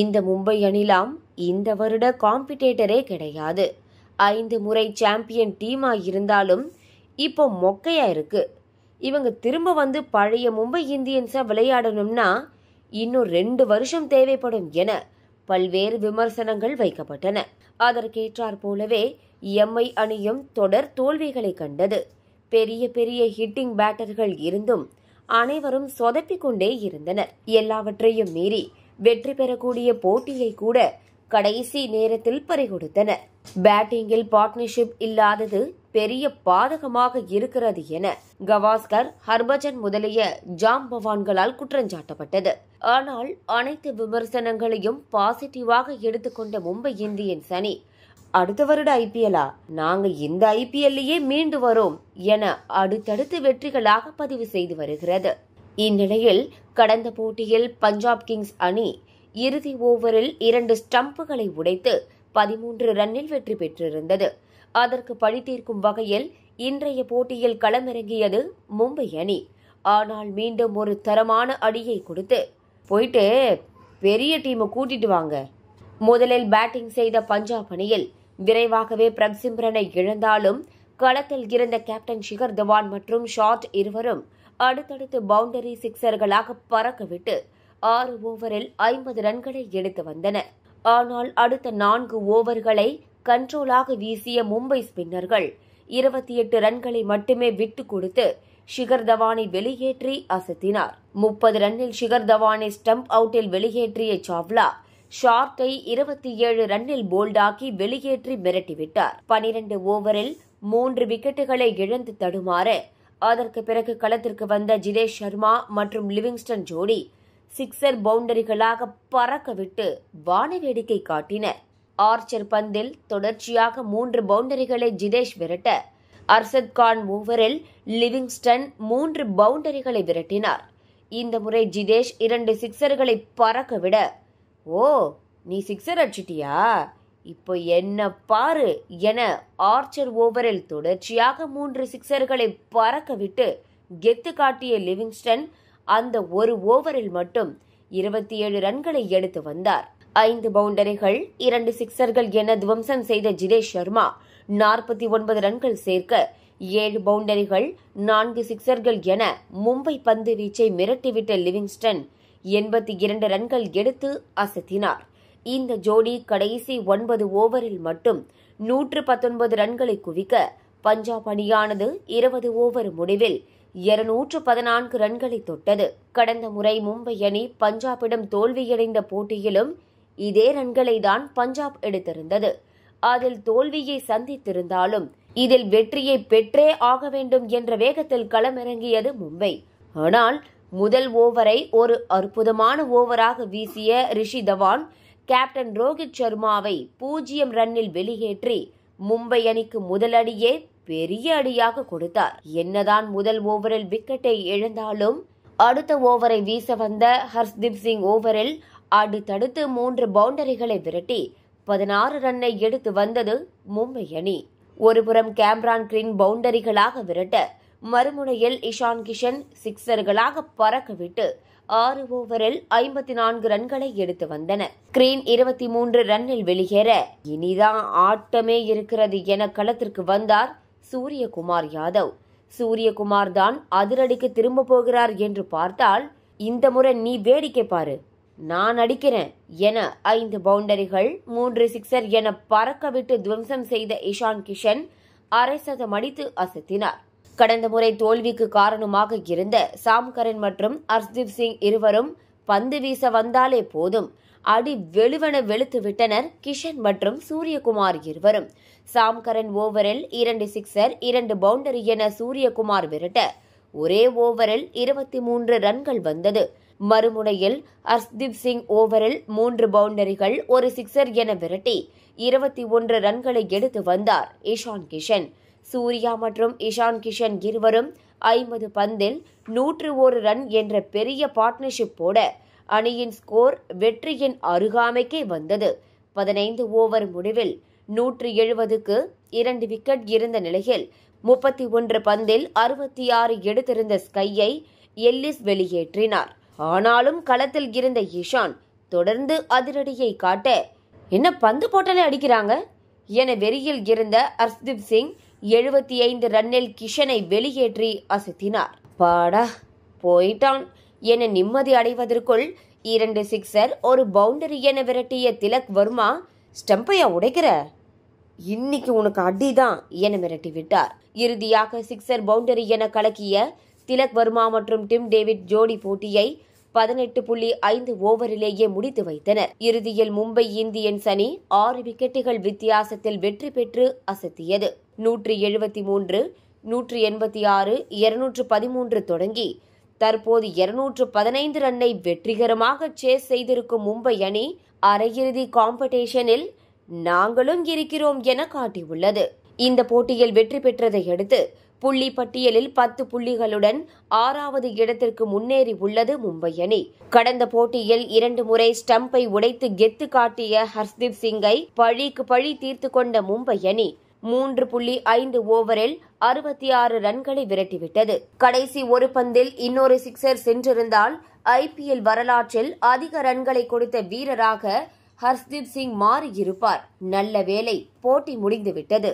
இந்த மும்பை அணிலாம் இந்த வருட காம்பிடேட்டரே கிடையாது. 5 முறை சாம்பியன் டீமா இருந்தாலும் இப்போ மொக்கையா இருக்கு. இவங்க திரும்ப வந்து பழைய மும்பை இந்தியன்ஸை விளையாடணும்னா இன்னும் 2 வருஷம் தேவைப்படும் என பல்வேறு விமர்சனங்கள் வைக்கப்பட்டன. அதற்கேற்றாற் போலவே எம்ஐ அணியும் தொடர் தோல்விகளை கண்டது. பெரிய பெரிய ஹிட்டிங் பேட்டர்கள் இருந்தும் அனைவரும் சொதப்பிக்கொண்டே இருந்தனர். எல்லாவற்றையும் மீறி வெற்றி பெறக்கூடிய போட்டியை கூட கடைசி நேரத்தில் பறிகொடுத்தனர். பேட்டிங்கில் பார்ட்னர்ஷிப் இல்லாதது பெரிய பாதகமாக இருக்கிறது என கவாஸ்கர், ஹர்பஜன் முதலிய ஜாம்பவான்களால் குற்றஞ்சாட்டப்பட்டது. ஆனால் அனைத்து விமர்சனங்களையும் பாசிட்டிவாக எடுத்துக்கொண்ட மும்பை இந்தியன்ஸ் அணி அடுத்த வருட IPL-ஆ, நாங்க இந்த IPL-லயே மீண்டு வரோம் என அடுத்தடுத்து வெற்றிகளாக பதிவு செய்து வருகிறது. இந்நிலையில் கடந்த போட்டியில் பஞ்சாப் கிங்ஸ் அணி இறுதி ஓவரில் 2 ஸ்டம்புகளை உடைத்து 13 ரன்னில் வெற்றி பெற்றிருந்தது. அதற்கு பழி தீர்க்கும் வகையில் இன்றைய போட்டியில் களமிறங்கியது மும்பை அணி. ஆனால் மீண்டும் ஒரு தரமான அடியை கொடுத்து போயிட்டு பெரிய டீமை கூட்டிட்டு வாங்க. முதலில் பேட்டிங் செய்த பஞ்சாப் அணியில் விரைவாகவே பிரப்சிம்ரனை இழந்தாலும் களத்தில் இருந்த கேப்டன் ஷிகர் தவான் மற்றும் ஷாட் இருவரும் அடுத்தடுத்து பவுண்டரி சிக்சர்களாக பறக்கவிட்டு 6 ஓவரில் 50 ரன்களை எடுத்து வந்தனர். ஆனால் அடுத்த 4 ஓவர்களை கண்ட்ரோலாக வீசிய மும்பை ஸ்பின்னர்கள் 28 ரன்களை மட்டுமே விட்டு கொடுத்து ஷிகர் தவானை வெளியேற்றி அசத்தினார். 30 ரன்னில் ஷிகர் தவானை ஸ்டம்ப் அவுட்டில் வெளியேற்றிய சாவ்லா ஷார்ட்டை 27 ரன்னில் போல்டாக்கி வெளியேற்றி மிரட்டிவிட்டார். 12 ஓவரில் 3 விக்கெட்டுகளை இழந்து தடுமாற அதற்கு பிறகு களத்திற்கு வந்த ஜிதேஷ் சர்மா மற்றும் லிவிங்ஸ்டன் ஜோடி 6 பவுண்டரிகளாக பறக்கவிட்டு வான வேடிக்கை காட்டினர். ஆர்ச்சர் பந்தில் தொடர்ச்சியாக 3 பவுண்டரிகளை ஜிதேஷ் விரட்ட, அர்ஷத் கான் ஓவரில் லிவிங்ஸ்டன் 3 பவுண்டரிகளை விரட்டினார். இந்த முறை ஜிதேஷ் 2 சிக்சர்களை பறக்கவிட, ஓ நீ சிக்ஸர் அடிச்சிட்டியா, இப்போ என்ன பாரு என ஆர்ச்சர் ஓவரில் தொடர்ச்சியாக 3 சிக்சர்களை பறக்கவிட்டு கெத்து காட்டிய லிவிங்ஸ்டன் அந்த ஒரு ஓவரில் மட்டும் 27 ரன்களை எடுத்து வந்தார். 5 பவுண்டரிகள் 2 சிக்சர்கள் என துவம்சம் செய்த ஜிதேஷ் சர்மா 49 ரன்கள் சேர்க்க 7 பவுண்டரிகள் 4 சிக்சர்கள் என மும்பை பந்து வீச்சை மிரட்டிவிட்ட லிவிங்ஸ்டன் 82 ரன்கள் எடுத்து அசத்தினார். இந்த ஜோடி கடைசி 9 ஓவரில் மட்டும் 119 ரன்களை குவிக்க பஞ்சாப் அணியானது 20 ஓவர் முடிவில் 214 ரன்களை தொட்டது. கடந்த முறை மும்பை அணி பஞ்சாபிடம் தோல்வியடைந்த போட்டியிலும் இதே ரன்களை தான் பஞ்சாப் எடுத்திருந்தது. அதில் தோல்வியை சந்தித்திருந்தாலும் இதில் வெற்றியை பெற்றே ஆக வேண்டும் என்ற வேகத்தில் களமிறங்கியது மும்பை. ஆனால் முதல் ஓவரை ஒரு அற்புதமான ஓவராக வீசிய ரிஷி தவான் கேப்டன் ரோஹித் சர்மாவை 0 ரன்னில் வெளியேற்றி மும்பை அணிக்கு முதல் அடியே பெரிய அடியாக கொடுத்தார். என்னதான் முதல் ஓவரில் விக்கெட்டை இழந்தாலும் அடுத்த ஓவரை வீச வந்த ஹர்ஷ்தீப் சிங் ஓவரில் அடுத்தடுத்து 3 பவுண்டரிகளை விரட்டி 16 ரன்னை எடுத்து வந்தது மும்பை அணி. ஒருபுறம் கேம்ரான் கிரீன் பவுண்டரிகளாக விரட்ட, மறுமுனையில் இஷான் கிஷன் சிக்சர்களாக பறக்கவிட்டு 6 ஓவரில் 54 ரன்களை எடுத்து வந்தனர். கிரீன் 23 ரன்னில் வெளியேற இனிதான் ஆட்டமே இருக்கிறது என களத்திற்கு வந்தார் சூரியகுமார் யாதவ். சூரியகுமார் தான் அதிரடிக்கு திரும்ப போகிறார் என்று பார்த்தால், இந்த முறை நீ வேடிக்கை பாரு, நான் அடிக்கிறேன் என 5 பவுண்டரிகள் 3 சிக்சர் என பறக்கவிட்டு துவம்சம் செய்த இஷான் கிஷன் 2.5 சதம் அடித்து அசத்தினார். கடந்த முறை தோல்விக்கு காரணமாக இருந்த சாம்கரன் மற்றும் ஹர்ஷ்தீப் சிங் இருவரும் பந்து வீச வந்தாலே போதும் அடி வெளுவென வெளுத்து விட்டனர் கிஷன் மற்றும் சூரியகுமார் இருவரும். சாம்கரன் ஓவரில் 2 சிக்சர் 2 பவுண்டரி என சூரியகுமார் விரட்ட ஒரே ஓவரில் 23 ரன்கள் வந்தது. மறுமுனையில் ஹர்ஷ்தீப் சிங் ஓவரில் 3 பவுண்டரிகள் 1 சிக்சர் என விரட்டி 21 ரன்களை எடுத்து வந்தார் இஷான் கிஷன். சூர்யா மற்றும் இஷான் கிஷன் இருவரும் 50 பந்தில் 101 ரன் என்ற பெரிய பார்ட்னர்ஷிப்போட அணியின் ஸ்கோர் வெற்றியின் அருகாமைக்கே வந்தது. 15 ஓவர் முடிவில் 170க்கு 2 விக்கெட் இருந்த நிலையில் 31 பந்தில் 66 எடுத்திருந்த ஸ்கையை எல்லிஸ் வெளியேற்றினார். ஆனாலும் களத்தில் இருந்த இஷான் தொடர்ந்து அதிரடியை காட்ட, என்ன பந்து போட்டாலே அடிக்கிறாங்க என வெறியில் இருந்த ஹர்ஷ்தீப் சிங் 75 ரன்னில் கிஷனை வெளியேற்றி அசத்தினார். பாடா போயிட்டான் என நிம்மதி அடைவதற்குள் 2 சிக்ஸர் ஒரு பவுண்டரி என விரட்டிய திலக் வர்மா, ஸ்டம்பையா உடைக்கிற, இன்னைக்கு உனக்கு அடிதான் என மிரட்டி விட்டார். இறுதியாக சிக்ஸர் பவுண்டரி என கலக்கிய திலக் வர்மா மற்றும் டிம் டேவிட் ஜோடி போட்டியை 18.5 ஓவரிலேயே முடித்து வைத்தனர். இறுதியில் மும்பை இந்தியன்ஸ் அணி 6 விக்கெட்டுகள் வித்தியாசத்தில் வெற்றி பெற்று அசத்தியது. 173, 186, 213 தொடங்கி தற்போது 215 ரன்னை வெற்றிகரமாக சேஸ் செய்திருக்கும் மும்பை அணி அரையிறுதி காம்படிஷனில் நாங்களும் இருக்கிறோம் என காட்டியுள்ளது. இந்த போட்டியில் வெற்றி பெற்றதை அடுத்து புள்ளி பட்டியலில் 10 புள்ளிகளுடன் 6வது இடத்திற்கு முன்னேறி உள்ளது மும்பை அணி. கடந்த போட்டியில் 2 முறை ஸ்டம்பை உடைத்து கெத்து காட்டிய ஹர்ஷ்தீப் சிங்கை பழிக்கு பழி தீர்த்து கொண்ட மும்பை அணி 3.5 ஓவரில் 66 ரன்களை விரட்டிவிட்டது. கடைசி ஒரு பந்தில் இன்னொரு சிக்ஸர் சென்றிருந்தால் IPL வரலாற்றில் அதிக ரன்களை கொடுத்த வீரராக ஹர்ஷ்தீப் சிங் மாறியிருப்பார். நல்ல வேளை போட்டி முடிந்துவிட்டது.